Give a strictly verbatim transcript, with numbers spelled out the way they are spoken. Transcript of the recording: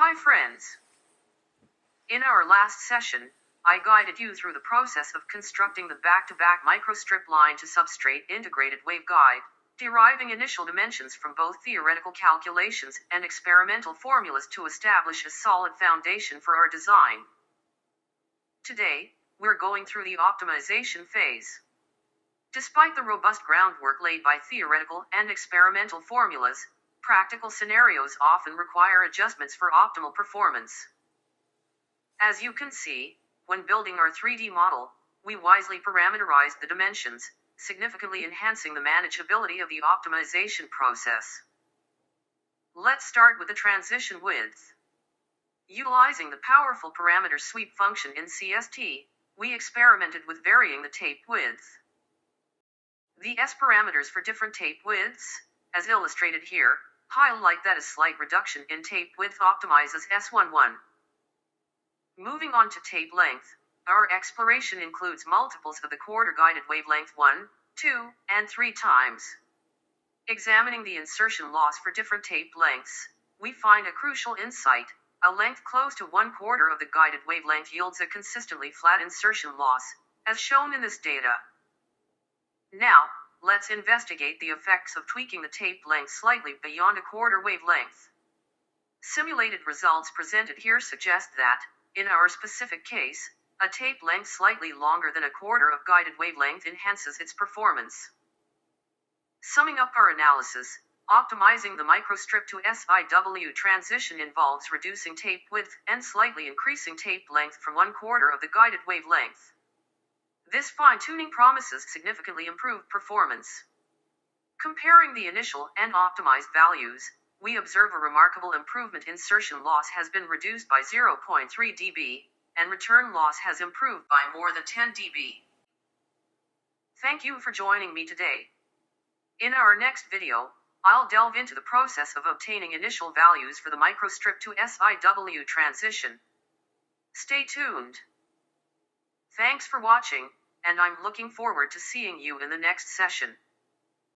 Hi friends. In our last session, I guided you through the process of constructing the back-to-back microstrip line to substrate integrated waveguide, deriving initial dimensions from both theoretical calculations and experimental formulas to establish a solid foundation for our design. Today, we're going through the optimization phase. Despite the robust groundwork laid by theoretical and experimental formulas, practical scenarios often require adjustments for optimal performance. As you can see, when building our three D model, we wisely parameterized the dimensions, significantly enhancing the manageability of the optimization process. Let's start with the transition width. Utilizing the powerful parameter sweep function in C S T, we experimented with varying the tape width. The S parameters for different tape widths, as illustrated here, highlight that a slight reduction in tape width optimizes S eleven. Moving on to tape length, our exploration includes multiples of the quarter-guided wavelength one, two, and three times. Examining the insertion loss for different tape lengths, we find a crucial insight. A length close to one quarter of the guided wavelength yields a consistently flat insertion loss, as shown in this data. Now, let's investigate the effects of tweaking the tape length slightly beyond a quarter wavelength. Simulated results presented here suggest that, in our specific case, a tape length slightly longer than a quarter of guided wavelength enhances its performance. Summing up our analysis, optimizing the microstrip to S I W transition involves reducing tape width and slightly increasing tape length from one quarter of the guided wavelength. This fine-tuning promises significantly improved performance. Comparing the initial and optimized values, we observe a remarkable improvement. Insertion loss has been reduced by zero point three d B, and return loss has improved by more than ten d B. Thank you for joining me today. In our next video, I'll delve into the process of obtaining initial values for the microstrip to S I W transition. Stay tuned. Thanks for watching, and I'm looking forward to seeing you in the next session.